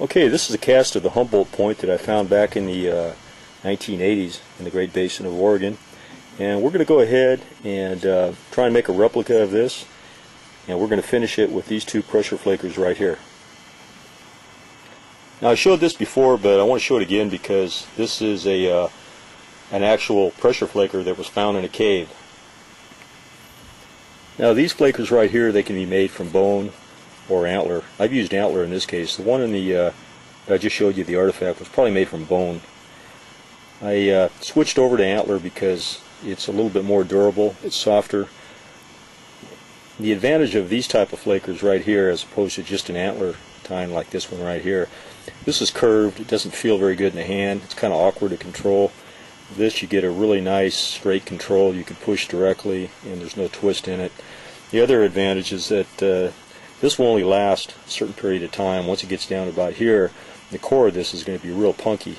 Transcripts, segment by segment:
Okay, this is a cast of the Humboldt Point that I found back in the 1980s in the Great Basin of Oregon, and we're going to go ahead and try and make a replica of this, and we're going to finish it with these two pressure flakers right here. Now, I showed this before, but I want to show it again because this is a an actual pressure flaker that was found in a cave. Now, these flakers right here, they can be made from bone or antler. I've used antler in this case. The one in the that I just showed you, the artifact, was probably made from bone. I switched over to antler because it's a little bit more durable, it's softer. The advantage of these type of flakers right here as opposed to just an antler tine like this one right here, this is curved, it doesn't feel very good in the hand, it's kind of awkward to control. This, you get a really nice straight control, you can push directly and there's no twist in it. The other advantage is that this will only last a certain period of time. Once it gets down to about here, the core of this is going to be real punky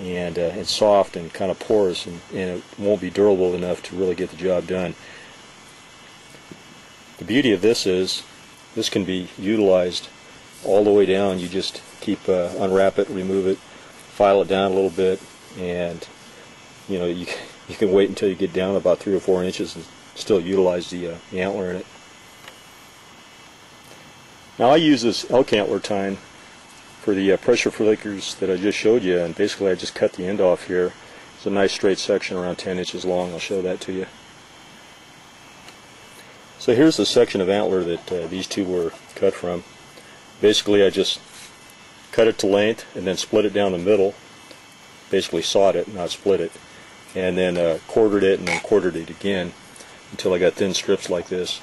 and soft and kind of porous, and it won't be durable enough to really get the job done. The beauty of this is this can be utilized all the way down. You just keep unwrap it, remove it, file it down a little bit, and you know, you can wait until you get down about 3 or 4 inches and still utilize the antler in it. Now, I use this elk antler tine for the pressure flakers that I just showed you, and basically I just cut the end off here. It's a nice straight section around 10 inches long. I'll show that to you. So here's the section of antler that these two were cut from. Basically I just cut it to length and then split it down the middle, basically sawed it, not split it, and then quartered it and then quartered it again until I got thin strips like this.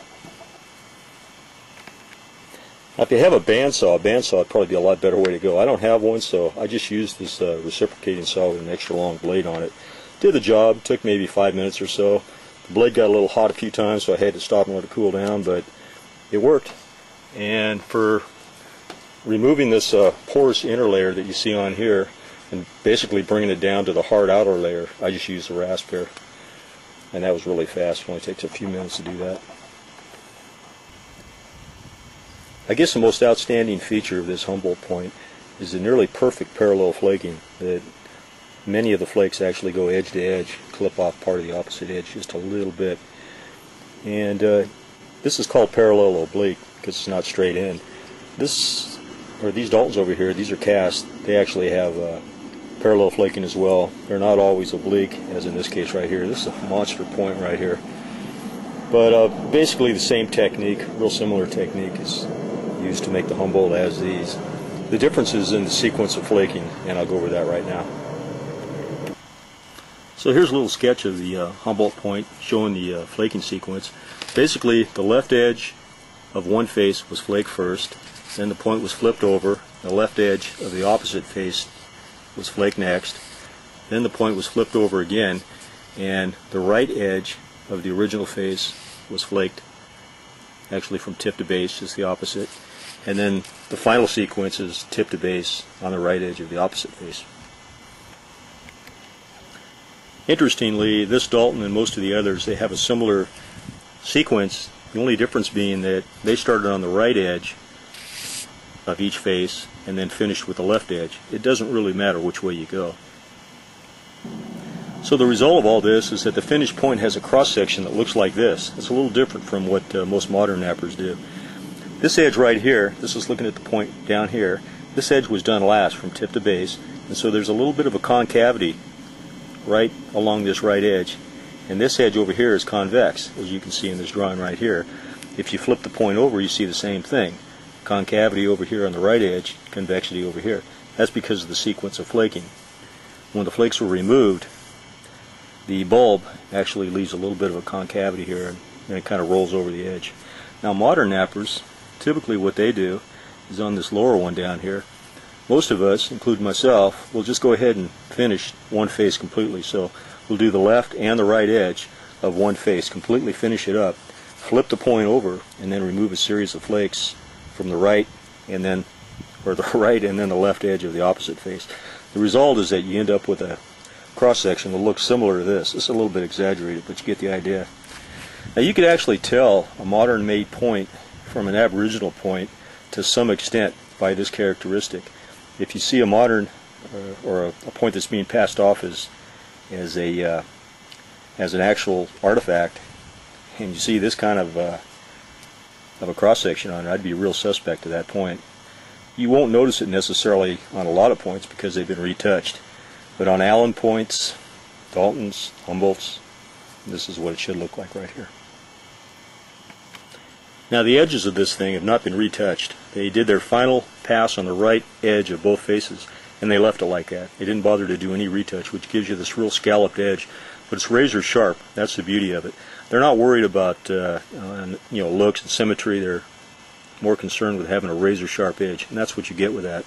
Now, if you have a bandsaw would probably be a lot better way to go. I don't have one, so I just used this reciprocating saw with an extra long blade on it. Did the job, took maybe 5 minutes or so. The blade got a little hot a few times, so I had to stop and let it cool down, but it worked. And for removing this porous inner layer that you see on here and basically bringing it down to the hard outer layer, I just used the rasp here. And that was really fast. It only takes a few minutes to do that. I guess the most outstanding feature of this Humboldt Point is the nearly perfect parallel flaking, that many of the flakes actually go edge to edge, clip off part of the opposite edge just a little bit. And this is called parallel oblique because it's not straight in. This, or these Daltons over here, these are cast. They actually have parallel flaking as well. They're not always oblique, as in this case right here. This is a monster point right here. But basically the same technique, real similar technique, is used to make the Humboldt as these. The difference is in the sequence of flaking, and I'll go over that right now. So here's a little sketch of the Humboldt Point showing the flaking sequence. Basically, the left edge of one face was flaked first, then the point was flipped over, the left edge of the opposite face was flaked next, then the point was flipped over again, and the right edge of the original face was flaked, actually from tip to base, just the opposite, and then the final sequence is tip to base on the right edge of the opposite face. Interestingly, this Dalton and most of the others, they have a similar sequence, the only difference being that they started on the right edge of each face and then finished with the left edge. It doesn't really matter which way you go. So the result of all this is that the finished point has a cross-section that looks like this. It's a little different from what most modern nappers do. This edge right here, this is looking at the point down here, this edge was done last from tip to base, and so there's a little bit of a concavity right along this right edge, and this edge over here is convex, as you can see in this drawing right here. If you flip the point over, you see the same thing. Concavity over here on the right edge, convexity over here. That's because of the sequence of flaking. When the flakes were removed, the bulb actually leaves a little bit of a concavity here, and it kind of rolls over the edge. Now, modern nappers, typically what they do is on this lower one down here, most of us, including myself, will just go ahead and finish one face completely. So we'll do the left and the right edge of one face, completely finish it up, flip the point over, and then remove a series of flakes from the right and then, or the right and then the left edge of the opposite face. The result is that you end up with a cross-section will look similar to this. It's a little bit exaggerated, but you get the idea. Now, you could actually tell a modern-made point from an Aboriginal point to some extent by this characteristic. if you see a modern or a point that's being passed off as an actual artifact, and you see this kind of a cross section on it, I'd be a real suspect at that point. You won't notice it necessarily on a lot of points because they've been retouched, but on Allen points, Dalton's, Humboldt's, this is what it should look like right here. Now the edges of this thing have not been retouched. They did their final pass on the right edge of both faces, and they left it like that. They didn't bother to do any retouch, which gives you this real scalloped edge, but it's razor sharp. That's the beauty of it. They're not worried about looks and symmetry. They're more concerned with having a razor sharp edge, and that's what you get with that.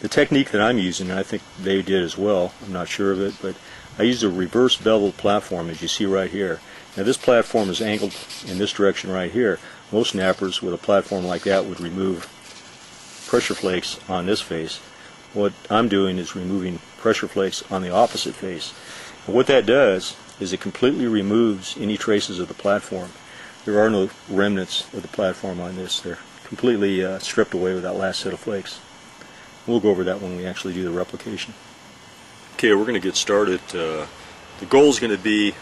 The technique that I'm using, and I think they did as well, I'm not sure of it, but I used a reverse beveled platform, as you see right here. Now this platform is angled in this direction right here. Most nappers with a platform like that would remove pressure flakes on this face. What I'm doing is removing pressure flakes on the opposite face. And what that does is it completely removes any traces of the platform. There are no remnants of the platform on this. They're completely stripped away with that last set of flakes. We'll go over that when we actually do the replication. Okay, we're going to get started. The goal is going to be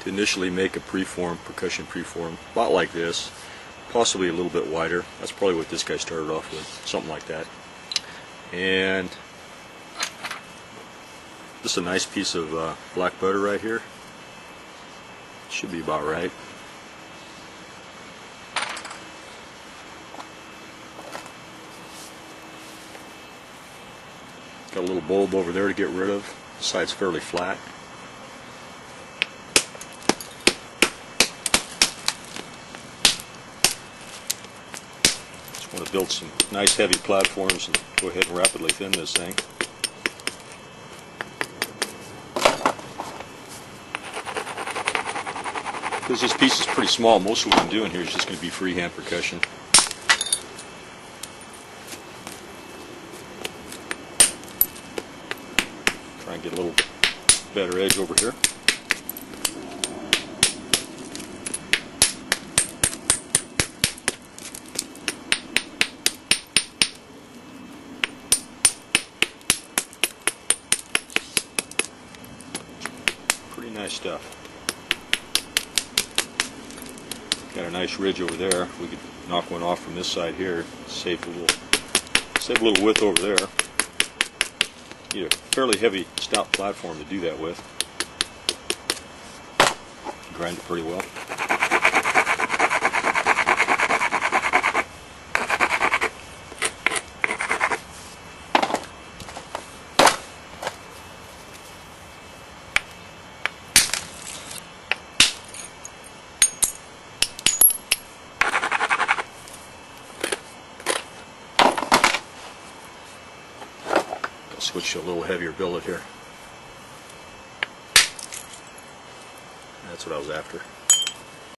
to initially make a preform, percussion preform, about like this, possibly a little bit wider. That's probably what this guy started off with, something like that. And this is a nice piece of black butter right here. Should be about right. Got a little bulb over there to get rid of. The side's fairly flat. Want to build some nice heavy platforms and go ahead and rapidly thin this thing. Because this piece is pretty small, most of what I'm doing here is just going to be freehand percussion. Try and get a little better edge over here. Nice stuff. Got a nice ridge over there. We could knock one off from this side here. Save a little width over there. Need a fairly heavy, stout platform to do that with. Grind it pretty well. Switch to a little heavier billet here. That's what I was after.